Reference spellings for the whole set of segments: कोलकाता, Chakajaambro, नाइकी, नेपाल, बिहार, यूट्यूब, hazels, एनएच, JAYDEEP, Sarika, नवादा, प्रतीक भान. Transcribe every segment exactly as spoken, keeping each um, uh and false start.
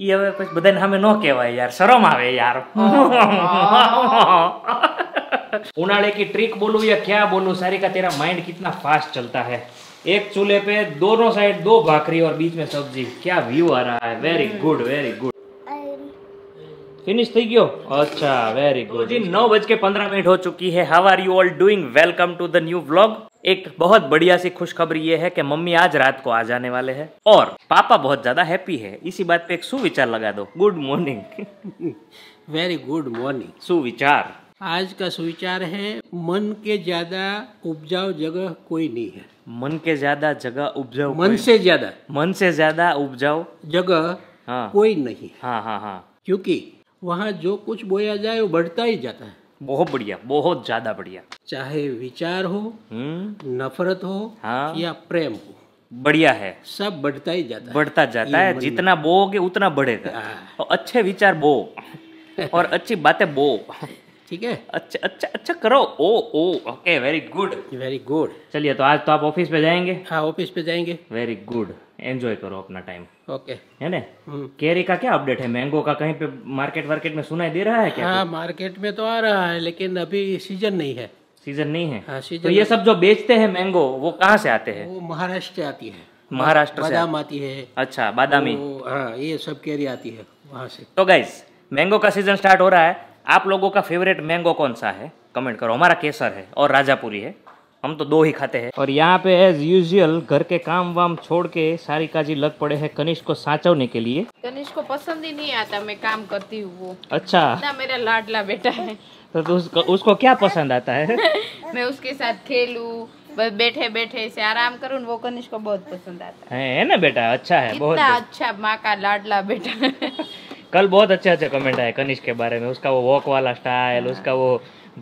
ये हमें कुछ बदन हमें नो कहवाय यार, शर्म आवे यार। उनाले की ट्रिक बोलूं या क्या बोलूं, सारिका तेरा माइंड कितना फास्ट चलता है। एक चूल्हे पे दोनों साइड दो भाकरी और बीच में सब्जी, क्या व्यू आ रहा है। Very good very good, finish थी गयो। अच्छा वेरी गुड। नौ बज के पंद्रह मिनट हो चुकी है। How are you all doing, welcome to the new vlog. एक बहुत बढ़िया सी खुशखबरी ये है कि मम्मी आज रात को आ जाने वाले हैं और पापा बहुत ज्यादा हैप्पी है। इसी बात पे एक सुविचार लगा दो। Good morning. Very good morning. सुविचार, आज का सुविचार है मन के ज्यादा उपजाऊ जगह कोई नहीं है। मन के ज्यादा जगह उपजाऊ, मन से ज्यादा, मन से ज्यादा उपजाऊ जगह हाँ। कोई नहीं। हाँ हाँ हाँ, क्योंकि वहाँ जो कुछ बोया जाए वो बढ़ता ही जाता है। बहुत बढ़िया, बहुत ज्यादा बढ़िया। चाहे विचार हो, नफरत हो हाँ। या प्रेम हो, बढ़िया है, सब बढ़ता ही जाता है, बढ़ता जाता है। जितना बोओगे उतना बढ़ेगा हाँ। और अच्छे विचार बो और अच्छी बातें बो, ठीक है। अच्छा अच्छा अच्छा करो। Oh oh okay, very good very good. चलिए तो आज तो आप ऑफिस पे जाएंगे। हाँ ऑफिस पे जाएंगे। वेरी गुड, एंजॉय करो अपना टाइम। ओके है ना। केरी का क्या अपडेट है, मैंगो का कहीं पे मार्केट वार्केट में सुनाई दे रहा है क्या? हाँ मार्केट में तो आ रहा है लेकिन अभी सीजन नहीं है। सीजन नहीं है हाँ, सीजन तो ये सब जो बेचते हैं मैंगो वो कहाँ से आते हैं? वो महाराष्ट्र से आती है। महाराष्ट्र से बादाम आती है। अच्छा बादामी हाँ, ये सब केरी आती है वहाँ से। तो गाइस मैंगो का सीजन स्टार्ट हो रहा है। आप लोगों का फेवरेट मैंगो कौन सा है कमेंट करो। हमारा केसर है और राजापुरी है, हम तो दो ही खाते हैं। और यहाँ पे एज यूजुअल घर के काम वाम छोड़ के सारिका जी लग पड़े हैं कनिष्क को साचवने के लिए। कनिष्क को पसंद ही नहीं आता मैं काम करती हूँ वो। अच्छा ना, मेरा लाडला बेटा है। तो, तो उसको, उसको क्या पसंद आता है? मैं उसके साथ खेलूँ, बस बैठे बैठे ऐसे आराम करूँ, वो कनिष्क को बहुत पसंद आता है, है ना बेटा। अच्छा है, बहुत अच्छा, माँ का लाडला बेटा। कल बहुत अच्छे अच्छे कमेंट आए कनिष्क के बारे में, उसका वो वॉक वाला स्टाइल, उसका वो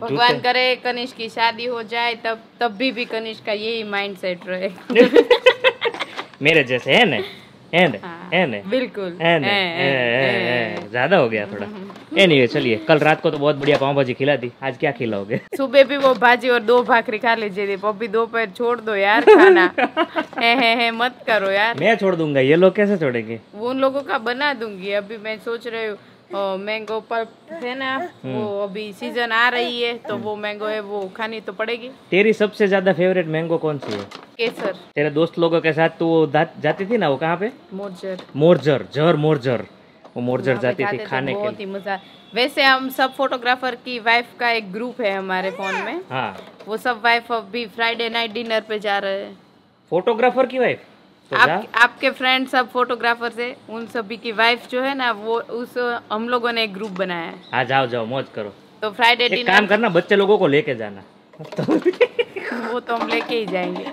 भगवान करे कनिष्क की शादी हो जाए तब तब भी भी कनिष्क का यही माइंडसेट रहे। मेरे जैसे है ना, है ना, है ना, बिल्कुल है ना, ज्यादा हो गया थोड़ा। एनीवे चलिए, कल रात को तो बहुत बढ़िया पाव भाजी खिला दी, आज क्या खिलाओगे? सुबह भी वो भाजी और दो भाकरी खा लीजिए। पप्पी दोपहर छोड़ दो यार खाना। है, है, है, मत करो यार। मैं छोड़ दूंगा, ये लोग कैसे छोड़ेंगे? उन लोगों का बना दूंगी। अभी मैं सोच रही हूँ मैंगो पर है ना, वो अभी सीजन आ रही है तो वो मैंगो है वो खानी तो पड़ेगी। तेरी सबसे ज्यादा फेवरेट मैंगो कौन सी है? केसर। तेरे दोस्त लोगों के साथ तू जाती थी ना, वो कहाँ पे? मोरजर। मोरजर जर मोरजर, वो मोरजर जाती थी खाने के लिए, बहुत ही मजा। वैसे हम सब फोटोग्राफर की वाइफ का एक ग्रुप है हमारे फोन में हाँ। वो सब वाइफ अभी फ्राइडे नाइट डिनर पे जा रहे है। फोटोग्राफर की वाइफ तो आप, आपके फ्रेंड सब फोटोग्राफर से, उन सभी की वाइफ जो है ना वो उस हम लोगों ने एक ग्रुप बनाया है। आ जाओ जाओ मौज करो। तो फ्राइडे एक काम करना, बच्चे लोगों को लेके जाना। तो वो तो हम लेके ही जाएंगे।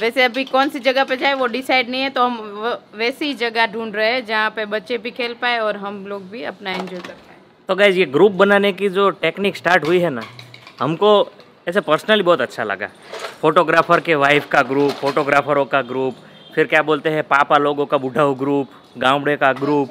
वैसे अभी कौन सी जगह पे जाए वो डिसाइड नहीं है, तो हम वैसी जगह ढूंढ रहे हैं जहाँ पे बच्चे भी खेल पाए और हम लोग भी अपना एंजॉय कर पाए। तो गाइस ये ग्रुप बनाने की जो टेक्निक स्टार्ट हुई है ना, हमको ऐसे पर्सनली बहुत अच्छा लगा। फोटोग्राफर के वाइफ का ग्रुप, फोटोग्राफरों का ग्रुप, फिर क्या बोलते हैं पापा लोगों का बुढ़ाऊ ग्रुप, गांवड़े का ग्रुप,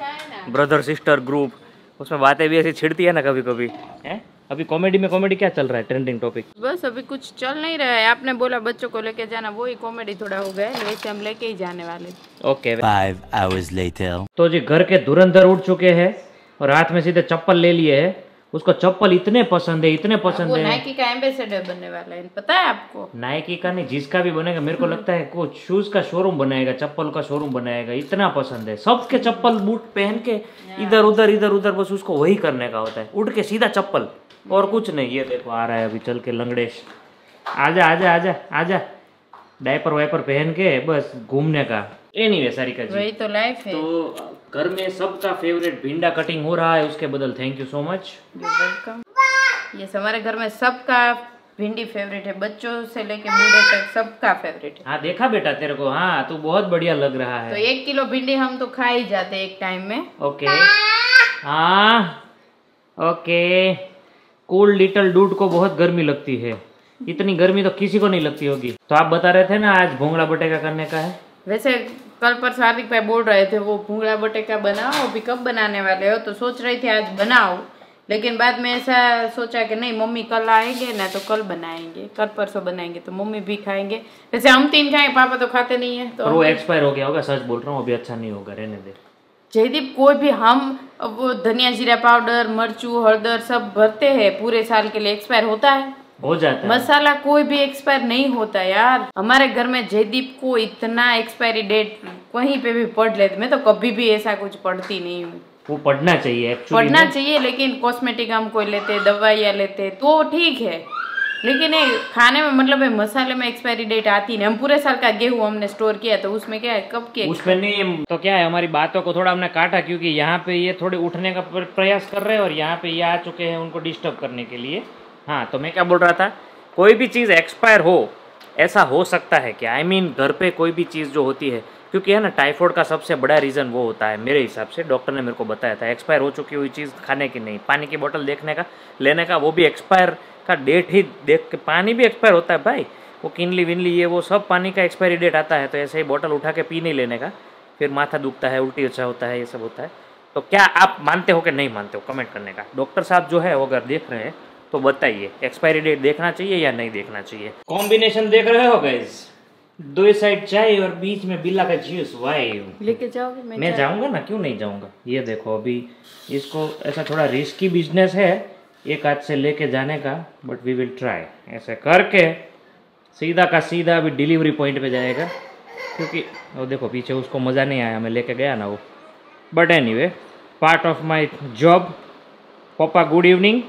ब्रदर सिस्टर ग्रुप। उसमें बातें भी ऐसी छिड़ती है ना कभी कभी है। अभी कॉमेडी में कॉमेडी क्या चल रहा है ट्रेंडिंग टॉपिक? बस अभी कुछ चल नहीं रहा है। आपने बोला बच्चों को लेके जाना, वो ही कॉमेडी थोड़ा हो गया, वैसे हम लेके ही जाने वाले। Okay five hours later. तो जी घर के धुरंधर उठ चुके हैं और हाथ में सीधे चप्पल ले लिए है। उसको चप्पल इतने पसंद है, इतने पसंद है। नाइकी का एम्बेसडर बनने वाला है, पता है आपको? नाइकी का नहीं, जिसका भी बनेगा। मेरे को लगता है कुछ शूज का शोरूम बनाएगा, चप्पल का शोरूम बनाएगा, इतना पसंद है। सबके चप्पल बूट पहन के इधर उधर इधर उधर, बस उसको वही करने का होता है, उठ के सीधा चप्पल और कुछ नहीं। ये देखो आ रहा है अभी चल के लंगड़ेश। आजा आजा आजा आजा, डायपर वाइपर पहन के बस घूमने का। एनीवे सारिका जी वही तो लाइफ है। तो घर में सबका फेवरेट भिंडा कटिंग हो रहा है, उसके बदल thank you so much. Welcome. ये हमारे घर में सबका भिंडी फेवरेट है, बच्चों से लेके बूढ़े तक सबका फेवरेट है। हाँ देखा बेटा तेरे को, हाँ तो बहुत बढ़िया लग रहा है। तो एक किलो भिंडी हम तो खा ही जाते हैं एक टाइम में। ओके हाँ ओके। कोल्ड लिटल डूड को बहुत गर्मी लगती है, इतनी गर्मी तो किसी को नहीं लगती होगी। तो आप बता रहे थे ना आज भोंगड़ा बटेका करने का है। वैसे कल पर सारिक भाई बोल रहे थे वो भूंगड़ा बटेका बनाओ, अभी कब बनाने वाले हो, तो सोच रही थी आज बनाओ, लेकिन बाद में ऐसा सोचा कि नहीं मम्मी कल आएंगे ना तो कल बनाएंगे, कल परसों बनाएंगे तो मम्मी भी खाएंगे। वैसे हम तीन खाएंगे, पापा तो खाते नहीं है। तो वो एक्सपायर हो गया होगा, सच बोल रहा हूँ, अभी अच्छा नहीं होगा, रहने दे। जयदीप कोई भी हम वो धनिया जीरा पाउडर मरचू हल्दर सब भरते हैं पूरे साल के लिए, एक्सपायर होता है हो जाता है। मसाला कोई भी एक्सपायर नहीं होता यार। हमारे घर में जयदीप को इतना एक्सपायरी डेट कहीं पे भी पढ़ लेते, मैं तो कभी भी ऐसा कुछ पढ़ती नहीं हूँ। वो पढ़ना चाहिए, पढ़ना चाहिए, लेकिन कॉस्मेटिक हम कोई लेते, दवाइयाँ लेते तो ठीक है, लेकिन ये खाने में मतलब है मसाले में एक्सपायरी डेट आती नहीं। हम पूरे साल का गेहूं हमने स्टोर किया तो उसमें क्या है, कब के उसमें नहीं तो क्या है। हमारी बातों को थोड़ा हमने काटा क्योंकि यहाँ पे ये थोड़े उठने का प्रयास कर रहे हैं और यहाँ पे ये आ चुके हैं उनको डिस्टर्ब करने के लिए। हाँ तो मैं क्या बोल रहा था, कोई भी चीज़ एक्सपायर हो ऐसा हो सकता है क्या, आई मीन घर पे कोई भी चीज़ जो होती है, क्योंकि है ना टाइफॉइड का सबसे बड़ा रीज़न वो होता है मेरे हिसाब से, डॉक्टर ने मेरे को बताया था। एक्सपायर हो चुकी हुई चीज़ खाने की नहीं, पानी की बोतल देखने का लेने का वो भी एक्सपायर का डेट ही देख के, पानी भी एक्सपायर होता है भाई, वो किनली विनली ये वो सब पानी का एक्सपायरी डेट आता है। तो ऐसे ही बोतल उठा के पी नहीं लेने का, फिर माथा दुखता है, उल्टी अच्छा होता है, ये सब होता है। तो क्या आप मानते हो कि नहीं मानते हो, कमेंट करने का। डॉक्टर साहब जो है वो अगर देख रहे हैं तो बताइए एक्सपायरी डेट देखना चाहिए या नहीं देखना चाहिए। कॉम्बिनेशन देख रहे हो गाइस, दो साइड चाय और बीच में बिल्ला का जूस। वाई लेके जाओगे? मैं, मैं जाऊंगा ना, क्यों नहीं जाऊंगा। ये देखो अभी इसको ऐसा थोड़ा रिस्की बिजनेस है एक हाथ से लेके जाने का, बट वी विल ट्राई। ऐसे करके सीधा का सीधा अभी डिलीवरी पॉइंट पे जाएगा, क्योंकि वो देखो पीछे उसको मज़ा नहीं आया मैं लेके गया ना वो। But anyway part of my job. पापा good evening.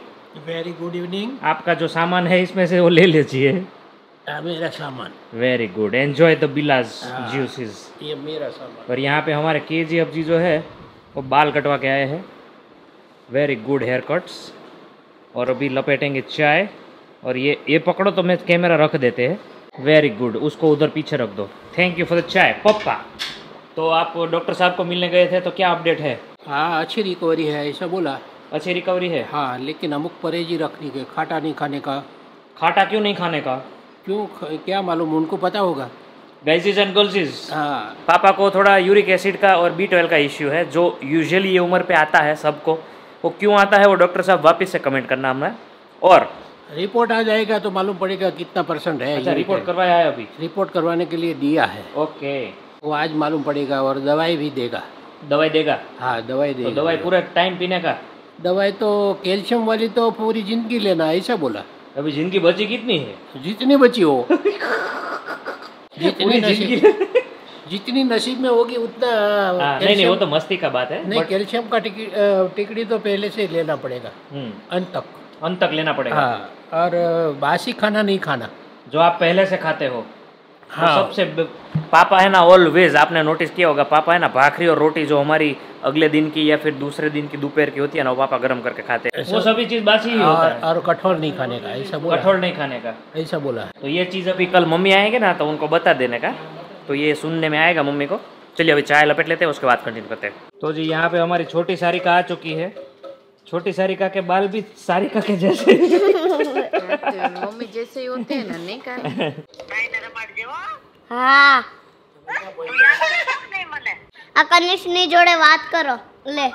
Very good evening. आपका जो सामान है इसमें से वो ले लीजिए। मेरा सामान। Very good, enjoy the Bilas juices. ये मेरा सामान। और यहाँ पे हमारे के जी अब जी जो है वो बाल कटवा के आए हैं, वेरी गुड हेयर कट्स। और अभी लपेटेंगे चाय, और ये ये पकड़ो तो मैं कैमरा रख देते हैं। वेरी गुड, उसको उधर पीछे रख दो। थैंक यू फॉर द चाय पप्पा। तो आप डॉक्टर साहब को मिलने गए थे तो क्या अपडेट है? हाँ अच्छी रिकवरी है ऐसा बोला। अच्छी रिकवरी है हाँ, लेकिन अमुक परहेजी रखनी है, खाटा नहीं खाने का। खाटा क्यों नहीं खाने का? क्यों क्या मालूम, उनको पता होगा। गाइजेज एंड गर्ल्स, हाँ पापा को थोड़ा यूरिक एसिड का और बी ट्वेल्व का इश्यू है जो यूजली ये उम्र पे आता है सबको। वो क्यों आता है वो डॉक्टर साहब वापस से कमेंट करना हमें, और रिपोर्ट आ जाएगा तो मालूम पड़ेगा कितना परसेंट है। अच्छा, रिपोर्ट करवाया है अभी? रिपोर्ट करवाने के लिए दिया है। ओके, वो आज मालूम पड़ेगा और दवाई भी देगा। दवाई देगा? हाँ दवाई देगा। तो दवाई पूरा टाइम पीने का? दवाई तो कैल्शियम वाली तो पूरी जिंदगी लेना ऐसा बोला। अभी जिंदगी बची कितनी है? जितनी बची हो जितनी जितनी नसीब में होगी उतना। आ, नहीं नहीं वो तो मस्ती का बात है। नहीं कैल्शियम का टिकड़ी तो पहले से लेना पड़ेगा, अंत तक अंत तक लेना पड़ेगा। हाँ, और बासी खाना नहीं खाना जो आप पहले से खाते हो। हाँ तो सबसे पापा है ना ऑलवेज, आपने नोटिस किया होगा पापा है ना भाखरी और रोटी जो हमारी अगले दिन की या फिर दूसरे दिन की दोपहर की होती है ना, वो पापा गर्म करके खाते हैं। वो सभी चीज बासी होता है। और कठोर नहीं खाने का ऐसा बोला। कठोर नहीं खाने का ऐसा बोला। तो ये चीज अभी कल मम्मी आएंगे ना तो उनको बता देने का, तो ये सुनने में आएगा मम्मी को। चलिए अभी चाय लपेट लेते हैं, उसके बाद कंटिन्यू करते हैं। तो जी यहाँ पे हमारी छोटी सारिका आ चुकी है। छोटी सारिका के बाल भी सारिका के जैसे मम्मी जैसे ही होते हैं ना, नहीं करने जोड़े बात करो ले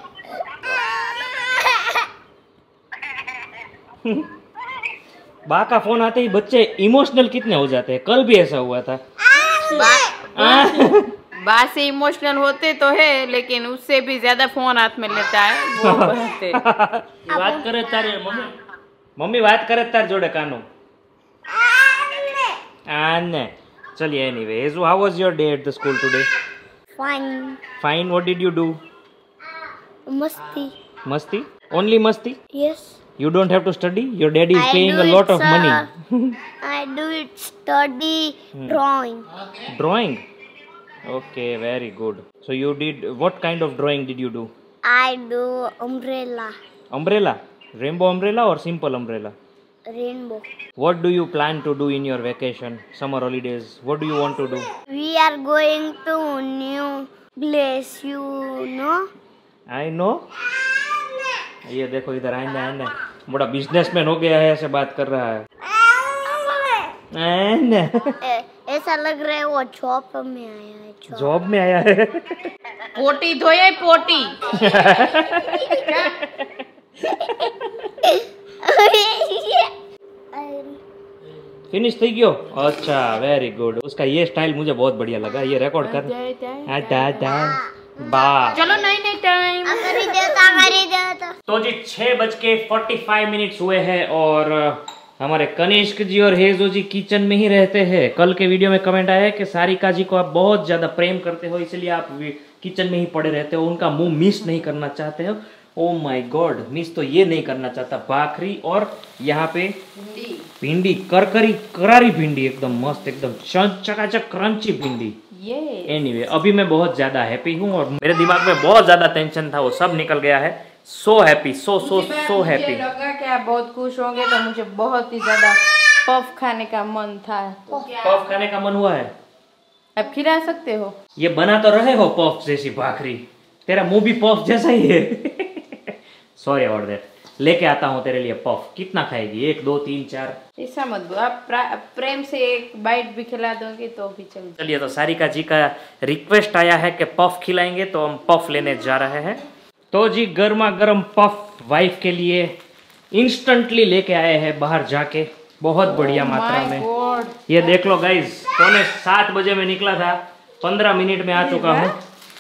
बा का फोन आते ही बच्चे इमोशनल कितने हो जाते हैं। कल भी ऐसा हुआ था। बात से इमोशनल होते तो है, लेकिन उससे भी ज्यादा फोन हाथ में लेता है वो बात करे तारे मम्मी मम्मी बात करे तार जोड़े कानो आने। चलिए anyways, how was your day at the school today? Fine fine. What did you do? मस्ती मस्ती ओनली मस्ती? Yes. You don't have to study. Your daddy is I paying a lot of money. I do it study hmm. drawing. Okay. Drawing. Okay, very good. So you did. What kind of drawing did you do? I do umbrella. Umbrella, rainbow umbrella or simple umbrella? Rainbow. What do you plan to do in your vacation, summer holidays? What do you want to do? We are going to new place. You know. I know. ये देखो इधर आने आने बड़ा businessman हो गया है, ऐसे बात कर रहा है। ऐसा लग रहा है वो जॉब में आया है। जॉब में आया है। पोटी धोए पोटी फिनिश थी गयो। अच्छा वेरी गुड, उसका ये स्टाइल मुझे बहुत बढ़िया लगा, ये रिकॉर्ड कर। चलो नहीं नहीं तो जी छह बज के फोर्टी फाइव मिनट हुए हैं और हमारे कनिष्क जी और हेजो जी किचन में ही रहते हैं। कल के वीडियो में कमेंट आया है कि सारिका जी को आप बहुत ज्यादा प्रेम करते हो इसलिए आप किचन में ही पड़े रहते हो, उनका मुंह मिस नहीं करना चाहते हो। ओ माय गॉड, मिस तो ये नहीं करना चाहता। भाखरी और यहाँ पे भिंडी, करकरी करारी भिंडी, एकदम मस्त, एकदम चकाचक क्रंची भिंडी। एनीवे anyway, अभी मैं बहुत ज्यादा हैप्पी हूँ और मेरे दिमाग में बहुत ज्यादा टेंशन था वो सब निकल गया है। So happy, so so so happy. लगा कि आप बहुत खुश होंगे तो मुझे बहुत ही ज्यादा पफ खाने का मन था। पफ खाने का मन हुआ है, आप खिला सकते हो। ये बना तो रहे हो पफ जैसी भाखरी, तेरा मुंह भी पफ जैसा ही है। सॉरी अबाउट दैट, लेके आता हूँ तेरे लिए पफ। कितना खाएगी? एक दो तीन चार, ऐसा मत बोलो। आप प्रेम से एक बाइट भी खिला दोगे तो भी चल। चलिए, तो सारिका जी का रिक्वेस्ट आया है कि पफ खिलाएंगे तो हम पफ लेने जा रहे हैं। तो जी गर्मा गर्म पफ वाइफ के लिए इंस्टेंटली लेके आए हैं बाहर जाके, बहुत बढ़िया oh मात्रा में। ये देख लो गाइज, पौने सात बजे में निकला था, पंद्रह मिनट में आ चुका हूँ।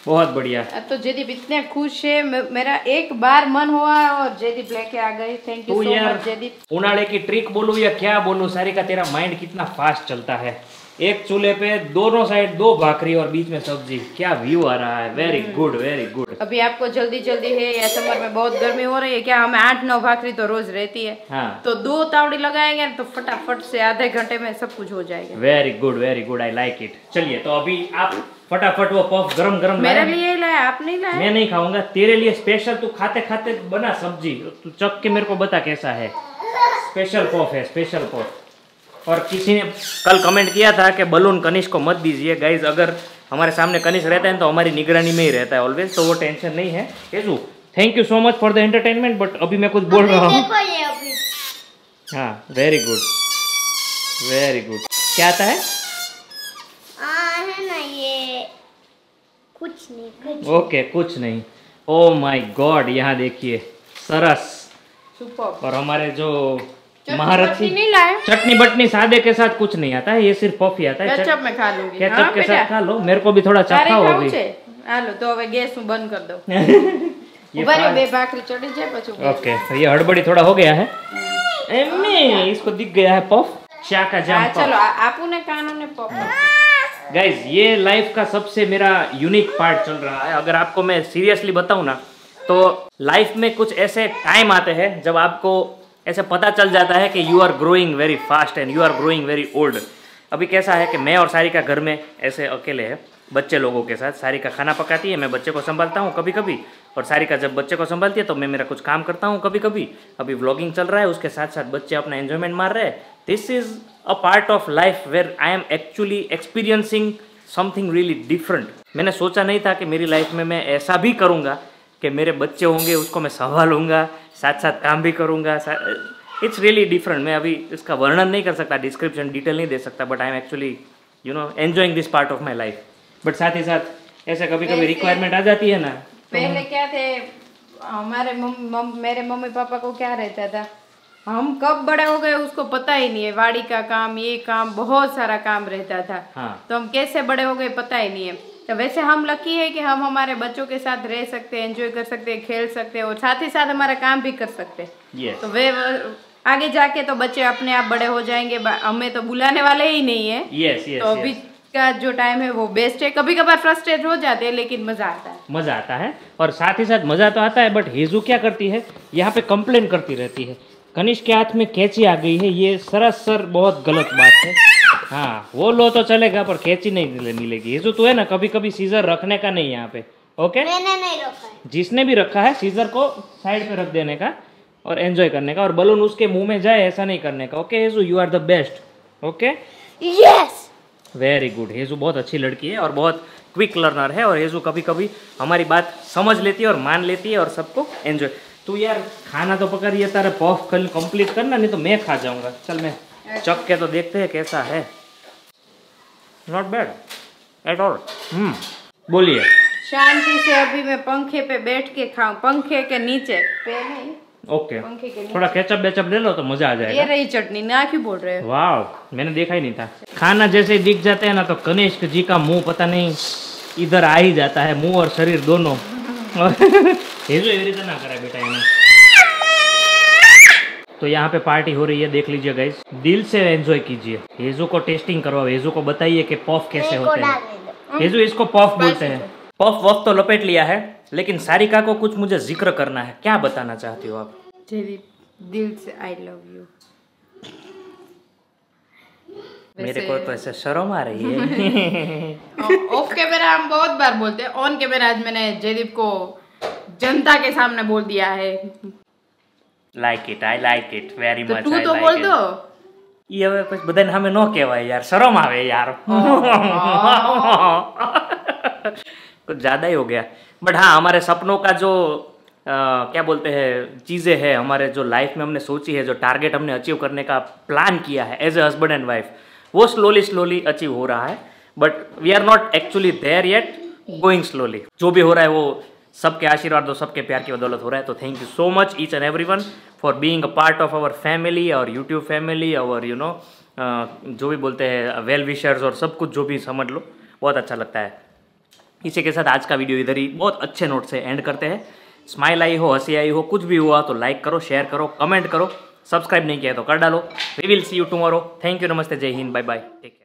बहुत बढ़िया। तो जयदीप इतने खुश है, मेरा एक बार मन हुआ और जयदीप लेके आ गए। Thank you so much Jaideep. उनाले की ट्रिक बोलूं या क्या बोलूं, सारिका तेरा माइंड कितना फास्ट चलता है। एक चूल्हे पे दोनों साइड दो भाकरी और बीच में सब्जी, क्या व्यू आ रहा है। Very good, very good. अभी आपको जल्दी जल्दी है या समर में बहुत गर्मी हो रही है क्या? हमें आठ नौ भाकरी तो रोज रहती है। हाँ। तो दो तावड़ी लगाएंगे तो फटाफट से आधे घंटे में सब कुछ हो जाएगा। Very good, very good, I like it. चलिए, तो अभी आप फटाफट वो पफ गरम गरम मेरे लिए लाया, आप नहीं लाया। मैं नहीं खाऊंगा, तेरे लिए स्पेशल। तू खाते खाते बना सब्जी, तू चख के मेरे को बता कैसा है। स्पेशल पफ है, स्पेशल पफ। और किसी ने कल कमेंट किया था कि बलून कनिष्क को मत दीजिए। गाइज अगर हमारे सामने कनिष्क रहता है तो हमारी निगरानी में ही रहता है ऑलवेज, तो वो टेंशन नहीं है। येजू thank you so much for the entertainment, but अभी मैं कुछ बोल रहा हूँ। हाँ, वेरी गुड, वेरी गुड। क्या आता है? कुछ नहीं। ओके okay, कुछ नहीं। ओ माय गॉड, यहाँ देखिए सरस। और हमारे जो महारथी चटनी बटनी सादे के साथ कुछ नहीं आता है, ये सिर्फ पफ ही आता है। केचप में खा लूंगी। केचप हाँ, के साथ खा लो, मेरे को भी थोड़ा चखा होगी। आलो तो अब गैस बंद कर दो। ये बे भाकरी चढ़ी जाए पछो। ओके, ये हड़बड़ी थोड़ा हो गया है। एम्मी इसको दिख गया है पफ, चाका जाम पफ। चलो आपू ने कानों ने पफ। गाइज ये लाइफ का सबसे मेरा यूनिक पार्ट चल रहा है। अगर आपको मैं सीरियसली बताऊँ ना, तो लाइफ में कुछ ऐसे टाइम आते हैं जब आपको ऐसे पता चल जाता है कि you are growing very fast and you are growing very old. अभी कैसा है कि मैं और सारिका घर में ऐसे अकेले हैं बच्चे लोगों के साथ। सारिका खाना पकाती है, मैं बच्चे को संभालता हूँ कभी कभी, और सारिका जब बच्चे को संभालती है तो मैं मेरा कुछ काम करता हूँ कभी कभी। अभी व्लॉगिंग चल रहा है, उसके साथ साथ बच्चे अपना एंजॉयमेंट मार रहे हैं। This is a part of life where I am actually experiencing something really different. मैंने सोचा नहीं था कि मेरी लाइफ में मैं ऐसा भी करूँगा कि मेरे बच्चे होंगे, उसको मैं संभालूँगा, साथ साथ काम भी करूँगा। It's really different. मैं अभी इसका वर्णन नहीं कर सकता, डिस्क्रिप्शन डिटेल नहीं दे सकता, but I am actually you know enjoying this part of my life. But साथ ही साथ ऐसे कभी कभी रिक्वायरमेंट आ जाती है ना। पहले क्या थे हमारे मम, मेरे मम्मी पापा को क्या रहता था, हम कब बड़े हो गए उसको पता ही नहीं है। वाड़ी का काम, ये काम, बहुत सारा काम रहता था। हाँ। तो हम कैसे बड़े हो गए पता ही नहीं है। तो वैसे हम लकी है कि हम हमारे बच्चों के साथ रह सकते हैं, एंजॉय कर सकते हैं, खेल सकते हैं और साथ ही साथ हमारा काम भी कर सकते हैं। तो वे आगे जाके तो बच्चे अपने आप बड़े हो जाएंगे, हमें तो बुलाने वाले ही नहीं है। yes, yes, तो अभी yes. का जो टाइम है वो बेस्ट है। कभी कभार फ्रस्ट्रेट हो जाते हैं लेकिन मजा आता है, मजा आता है। और साथ ही साथ मजा तो आता है, बट हेजू क्या करती है, यहाँ पे कंप्लेन करती रहती है कनिष्क के हाथ में कैंची आ गई है। ये सरासर बहुत गलत बात है। हाँ, वो लो तो चलेगा पर कैंची नहीं मिलेगी। हेजू तो है ना, कभी कभी सीजर रखने का नहीं यहाँ पे। ओके, मैंने नहीं रखा है। जिसने भी रखा है सीजर को साइड पे रख देने का और एंजॉय करने का, और बलून उसके मुंह में जाए ऐसा नहीं करने का। ओके हेजू, you are the best. Okay, yes, very good. हेजू बहुत अच्छी लड़की है और बहुत क्विक लर्नर है, और हेजू कभी कभी हमारी बात समझ लेती है और मान लेती है और सबको एंजॉय। तू यार खाना तो पका रही है, तारा पॉफ कल कंप्लीट करना, नहीं तो मैं खा जाऊंगा। चल मैं चख के तो देखते हैं कैसा है। Not bad at all. Hmm, बोलिए। शांति से अभी मैं पंखे पे बैठ के खाऊं, पंखे के नीचे पे नहीं। ओके, थोड़ा केचप बेचप ले लो तो मजा आ जाएगा। ये रही चटनी ना, क्यों बोल रहे हो? वाह, मैंने देखा ही नहीं था। खाना जैसे दिख जाते हैं ना तो कनिष्क जी का मुंह पता नहीं इधर आ ही जाता है, मुंह और शरीर दोनों। ये जो एवरी तो ना करा बेटा इन्हें। तो यहाँ पे पार्टी हो रही है, देख लीजिए गाइस, दिल से एंजॉय कीजिए। येजू को टेस्टिंग करवाओ, येजू को बताइए कि पफ कैसे होते हैं। येजू इसको पफ बोलते हैं। पफ वफ तो लपेट लिया है, लेकिन सारिका को कुछ मुझे जिक्र करना है। क्या बताना चाहती हो आप? जयदीप, दिल से आई लव यू। मेरे को तो ऐसे शर्म आ रही है। ऑफ कैमरा हम बहुत बार बोलते हैं, ऑन कैमरा आज मैंने जयदीप को जनता के सामने बोल दिया है। Like it, I like it very much. तू तो बोल दो ये हमें कुछ बदन हमें नो कहवाय यार, शर्म आवे यार। कुछ ज्यादा ही हो गया। बट हाँ, हमारे सपनों का जो आ, क्या बोलते हैं चीज़ें है, हमारे जो लाइफ में हमने सोची है, जो टारगेट हमने अचीव करने का प्लान किया है as a husband and wife, वो स्लोली स्लोली अचीव हो रहा है। But we are not actually there yet, going slowly. जो भी हो रहा है वो सबके आशीर्वाद और सबके प्यार की बदौलत हो रहा है। तो thank you so much each and every one for being a part of our family, और यूट्यूब फैमिली, और यू नो जो भी बोलते हैं वेल विशर्स और सब कुछ, जो भी समझ लो, बहुत अच्छा लगता है। इसी के साथ आज का वीडियो इधर ही बहुत अच्छे नोट से एंड करते हैं। स्माइल आई हो, हंसी आई हो, कुछ भी हुआ तो लाइक करो, शेयर करो, कमेंट करो। सब्सक्राइब नहीं किया तो कर डालो। We will see you tomorrow. Thank you, नमस्ते, जय हिंद, बाय बाय।